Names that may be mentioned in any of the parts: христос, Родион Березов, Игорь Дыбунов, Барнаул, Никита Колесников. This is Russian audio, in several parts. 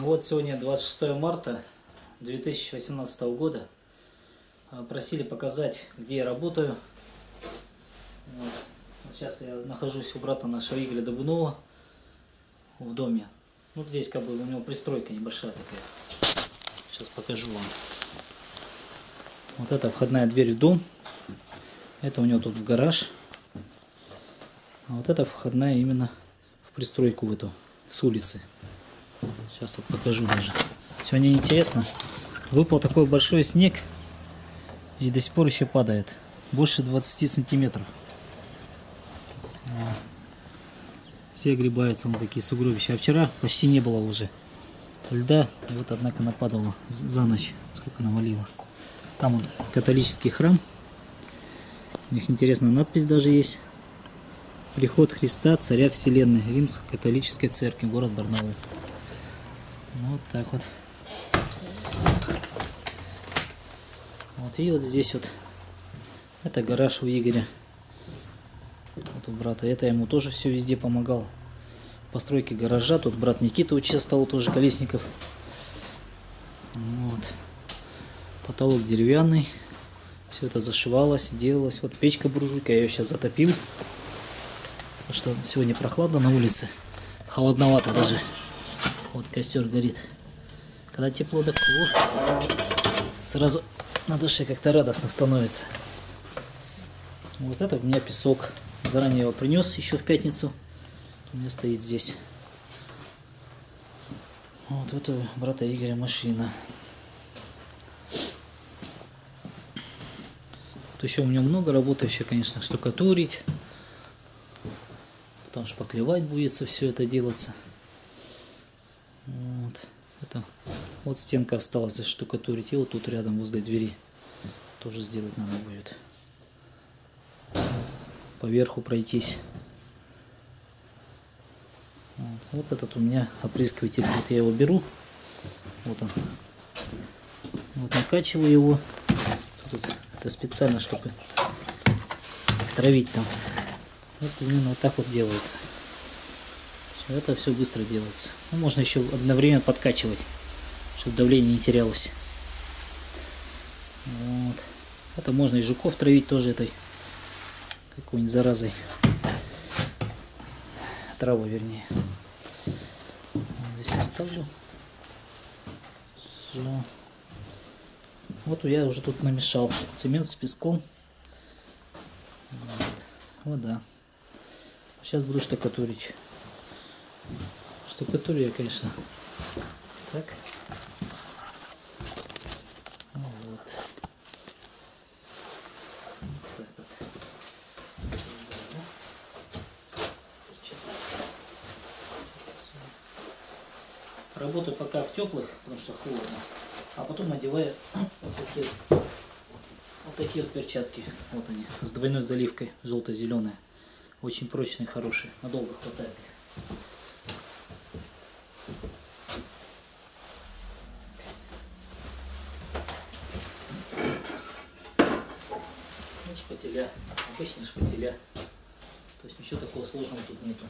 Вот сегодня 26 марта 2018 года. Просили показать, где я работаю. Вот. Вот сейчас я нахожусь у брата нашего Игоря Дыбунова в доме. Вот здесь как бы у него пристройка небольшая такая. Сейчас покажу вам. Вот это входная дверь в дом. Это у него тут в гараж. А вот это входная именно в пристройку в эту, с улицы. Сейчас вот покажу даже. Сегодня интересно. Выпал такой большой снег. И до сих пор еще падает. Больше 20 сантиметров. Все огребаются вот такие сугробища. А вчера почти не было уже льда. И вот, однако, нападало за ночь. Сколько навалило. Там вот католический храм. У них интересная надпись даже есть. Приход Христа, Царя Вселенной. Римско-католической церкви. Город Барнаул. Вот так вот. Вот и вот здесь вот. Это гараж у Игоря. Вот у брата. Это ему тоже все везде помогал. Постройки гаража. Тут брат Никита участвовал тоже, Колесников. Вот. Потолок деревянный. Все это зашивалось, делалось. Вот печка-буржуйка. Я ее сейчас затопил. Потому что сегодня прохладно на улице. Холодновато даже. Вот костер горит. Когда тепло, так сразу на душе как-то радостно становится. Вот это у меня песок. Заранее его принес еще в пятницу. У меня стоит здесь. Вот это у брата Игоря машина. Тут еще у меня много работающих, конечно, штукатурить. Потом шпаклевать будет все это делаться. Вот стенка осталась заштукатурить. И вот тут рядом возле двери тоже сделать надо будет. По верху пройтись. Вот. Вот этот у меня опрыскиватель. Вот я его беру. Вот он. Вот накачиваю его. Тут это специально, чтобы травить там. Вот именно вот так вот делается. Все, это все быстро делается. Ну, можно еще одновременно подкачивать, чтобы давление не терялось. Вот. Это можно и жуков травить тоже этой какой-нибудь заразой. Траву, вернее. Вот здесь оставлю. Все. Вот я уже тут намешал цемент с песком. Вот. Вода. Сейчас буду штукатурить. Штукатурю я, конечно. Так. Работаю пока в теплых, потому что холодно, а потом одеваю вот такие вот перчатки. Вот они, с двойной заливкой, желто-зеленые. Очень прочные, хорошие, надолго хватает их. Ну, шпателя, обычные шпателя, то есть ничего такого сложного тут нету.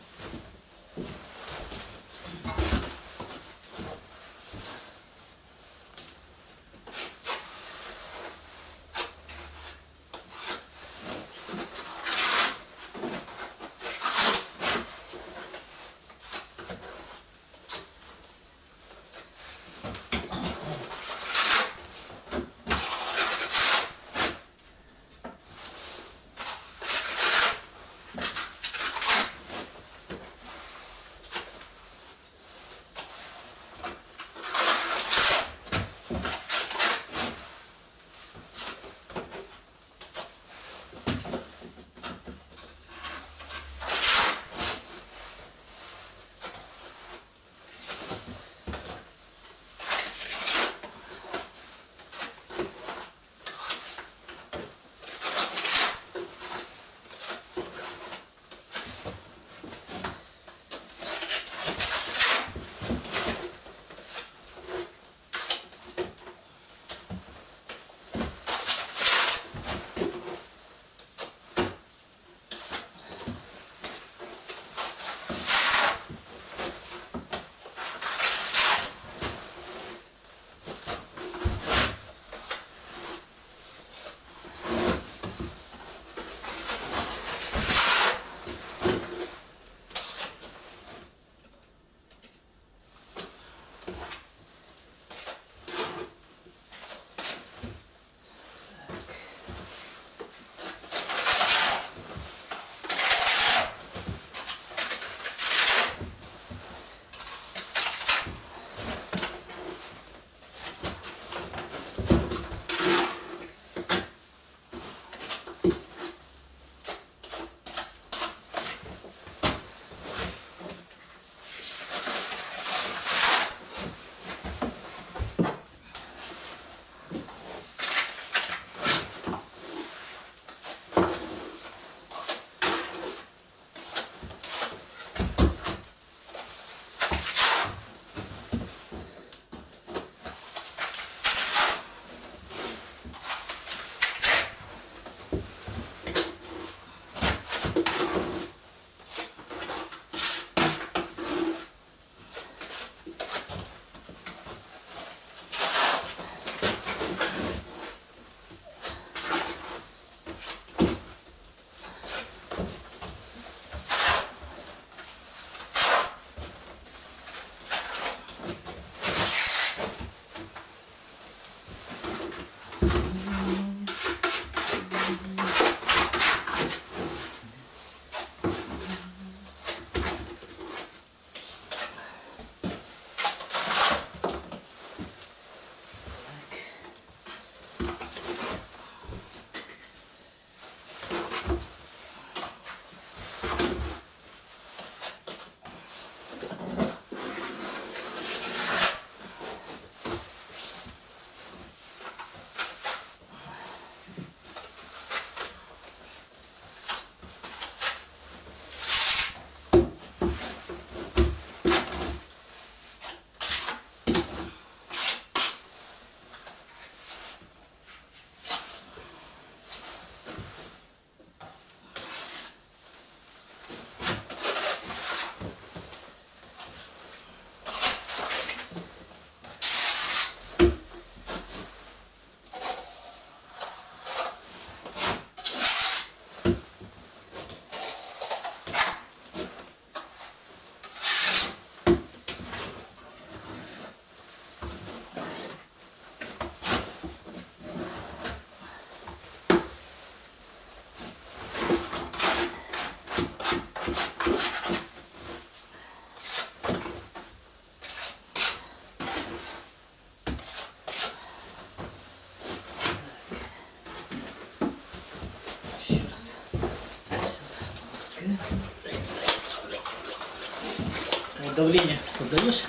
давление создаешь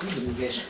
и брызгаешь.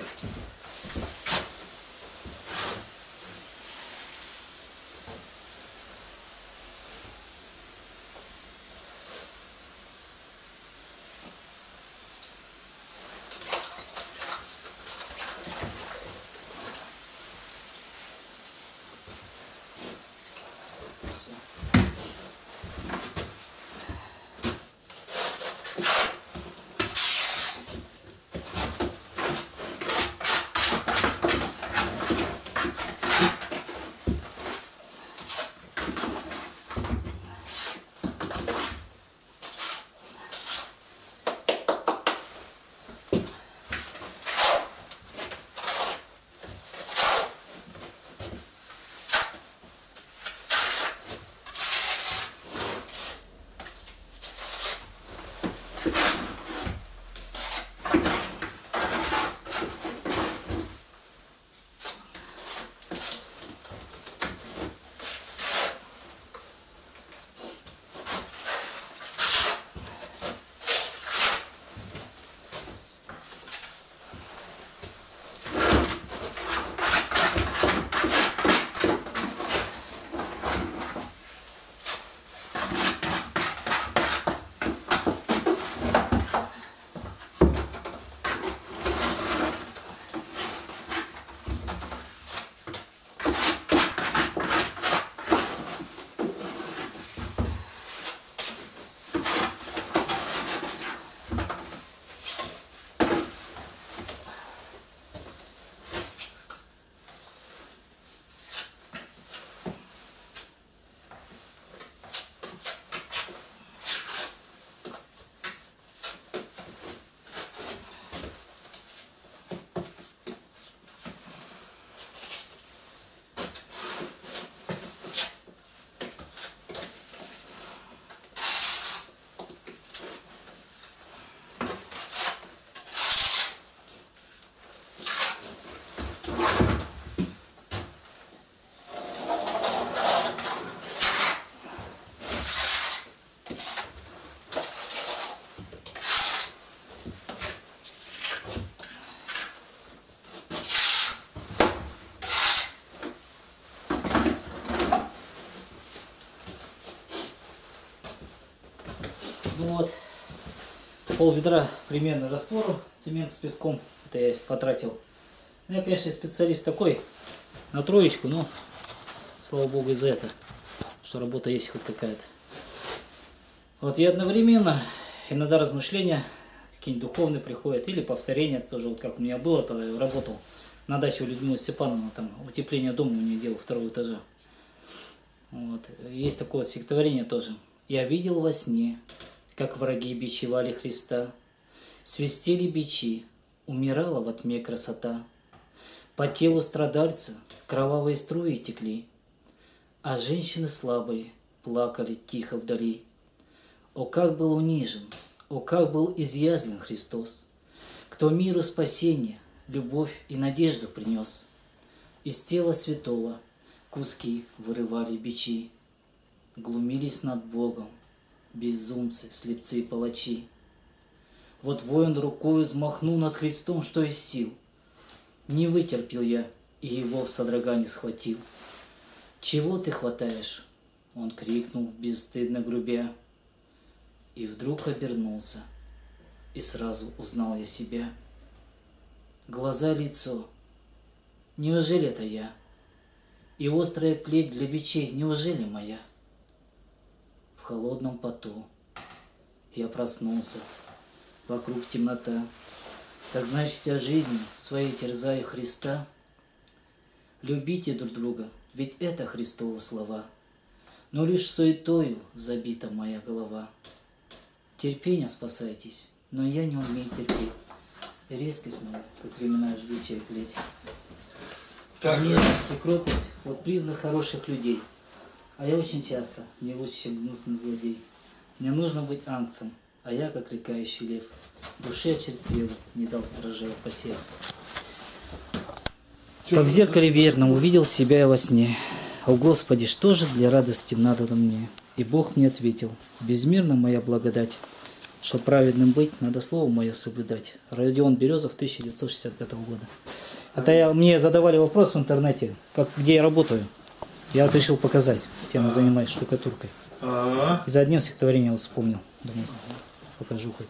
Вот, пол ведра примерно раствору цемент с песком, это я потратил. Ну, я, конечно, специалист такой, на троечку, но, слава богу, и за это, что работа есть хоть какая-то. Вот, и одновременно, иногда размышления какие-нибудь духовные приходят, или повторения, тоже вот как у меня было, тогда я работал на даче у Людмилы Степановны, там утепление дома у нее делал второго этажа. Вот, есть такое вот стихотворение тоже. Я видел во сне, как враги бичевали Христа, свистели бичи, умирала во тьме красота. По телу страдальца кровавые струи текли, а женщины слабые плакали тихо вдали. О, как был унижен, о, как был изъязвлен Христос, кто миру спасение, любовь и надежду принес. Из тела святого куски вырывали бичи, глумились над Богом безумцы, слепцы и палачи. Вот воин рукою взмахнул над Христом, что из сил. Не вытерпел я и его в содрогании схватил. «Чего ты хватаешь?» Он крикнул, бесстыдно грубя. И вдруг обернулся, и сразу узнал я себя. Глаза, лицо. Неужели это я? И острая плеть для бичей, неужели моя? В холодном поту я проснулся, вокруг темнота. Так значит, я жизнью своей терзаю Христа. Любите друг друга, ведь это Христово слова, но лишь суетою забита моя голова. Терпения спасайтесь, но я не умею терпеть, резкость моя, как времена жгучая плеть. Ненависть и кротость – вот признак хороших людей. А я очень часто не лучше, чем гнусный злодей. Мне нужно быть ангцем, а я, как рыкающий лев, душе очерствела, не дал урожая посев. Как в зеркале верно увидел себя я во сне. О, Господи, что же для радости надо мне? И Бог мне ответил: безмерна моя благодать, Чтобы праведным быть, надо слово мое соблюдать. Родион Березов, 1965 года. Это мне задавали вопрос в интернете, где я работаю. Я вот решил показать, тем занимаюсь штукатуркой. И за одним стихотворением вот вспомнил. Думаю, покажу хоть.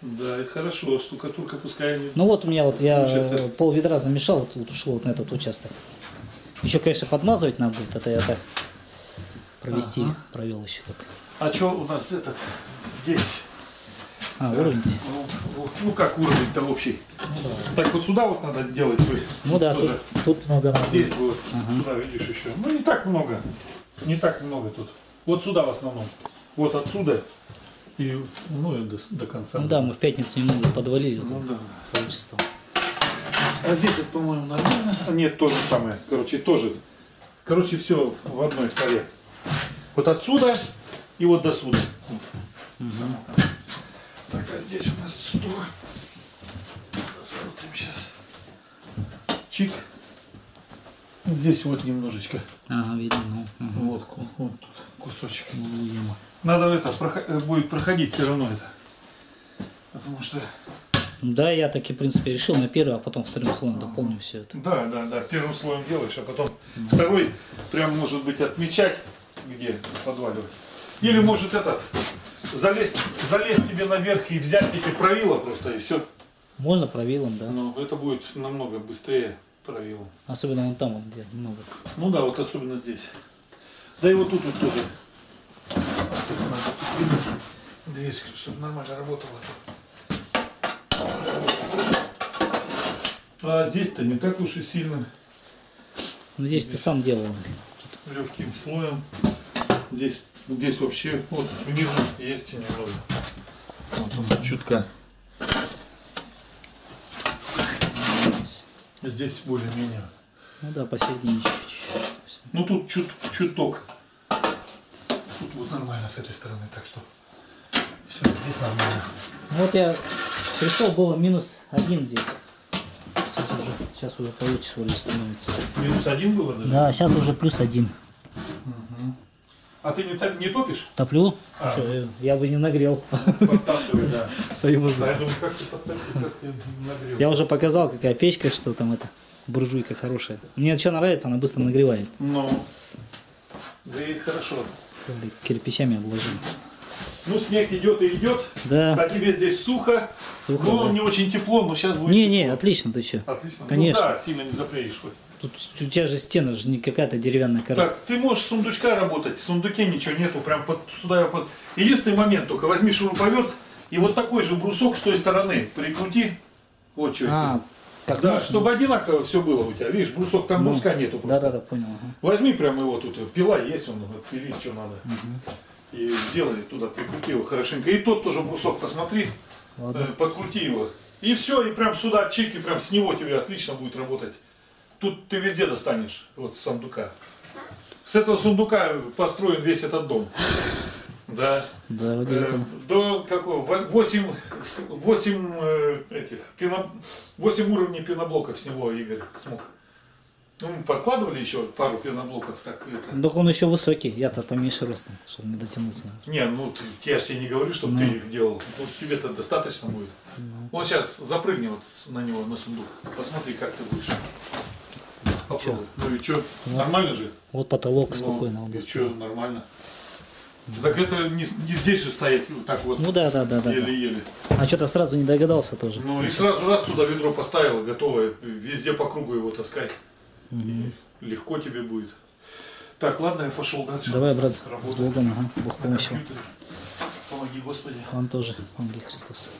Да, и хорошо, штукатурка пускай... Ну вот у меня вот, я пол ведра замешал, вот ушло вот на этот участок. Еще, конечно, подмазывать надо будет, это я так провести, провел еще так. А что у нас этот здесь? Уровень. Ну как уровень-то общий? Да. Так вот сюда вот надо делать. Ну да, тут много. Здесь будет, сюда видишь еще. Ну не так много. Не так много тут. Вот сюда в основном. Вот отсюда. И, ну и до конца. Ну да, мы в пятницу немного подвалили. Ну да. Количество. А здесь вот, по-моему, нормально. Нет, то же самое. Короче, тоже. Короче, все в одной коре. Вот отсюда и вот до сюда. Так, а здесь у нас что? Посмотрим сейчас. Чик. Здесь вот немножечко. Ага, видно. Вот, вот тут кусочек. Надо это будет проходить все равно это. Потому что... Да, я таки, в принципе, решил на первый, а потом вторым слоем дополню все это. Да, да, да. Первым слоем делаешь, а потом второй прям может быть отмечать, где подваливать. Или может этот... Залезть тебе наверх и взять эти правила просто, и все. Можно правилом, да. Но это будет намного быстрее правилом. Особенно вон там, где много. Ну да, вот особенно здесь. Да и вот тут вот тоже. Дверь, чтобы нормально работала. А здесь-то не так уж и сильно. Ну здесь ты сам делал. Легким слоем. Здесь вообще вот внизу есть немного. Вот он чутка. Здесь более-менее. Ну да, посередине чуть-чуть. Ну тут чуток. Тут вот нормально с этой стороны, так что все здесь нормально. Вот я пришел, было -1 здесь. Сейчас уже получше вроде становится. -1 было даже? Да, сейчас уже +1. А ты не топишь? Топлю. Я бы не нагрел. Подтапливай, да. Я уже показал, какая печка, что там это. Буржуйка хорошая. Мне что нравится, она быстро нагревает. Ну, греет хорошо. Кирпичами обложил. Ну, снег идет и идет. Да. А тебе здесь сухо. Сухо, ну, да. Не очень тепло, но сейчас будет. Не-не, отлично ты еще. Отлично. Конечно. Ну, да, сильно не запреешь хоть. Тут у тебя же стена же не какая-то деревянная кора. Так, ты можешь с сундучка работать, в сундуке ничего нету, прям сюда. Единственный момент только, возьми шуруповерт и вот такой же брусок с той стороны прикрути. Вот что это. Так, да, чтобы одинаково все было у тебя, видишь, брусок, там бруска нету просто. Да-да-да, понял. Возьми прям его тут, пила есть, он отпилить, что надо. И сделай туда, прикрути его хорошенько. И тот тоже брусок, посмотри, подкрути его. И все, и прям сюда чеки, прям с него тебе отлично будет работать. Тут ты везде достанешь, вот с сундука. С этого сундука построен весь этот дом. Да. Да, вот до какого? 8 уровней пеноблоков с него Игорь смог. Ну, мы подкладывали еще пару пеноблоков. Так, так он еще высокий, я-то поменьше ростом, чтобы не дотянуться. Не, ну я же тебе не говорю, чтобы ты их делал. Вот тебе-то достаточно будет. Вот сейчас запрыгни вот на него, на сундук. Посмотри, как ты будешь. Попробуй. Ну и что, нормально же? Вот потолок спокойно. Ну, что, нормально. Так это не здесь же стоять так вот. Ну да. Еле-еле. А что-то сразу не догадался тоже. Ну и сразу раз туда ведро поставил, готовое. Везде по кругу его таскать. Легко тебе будет. Так, ладно, я пошел дальше. Давай, брат, с Богом, Бог помощи. Помоги, Господи. Он тоже, помоги, Христос.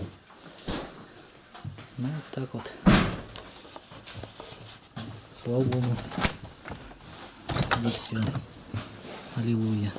Ну, вот так вот. Слава Богу за все. Аллилуйя.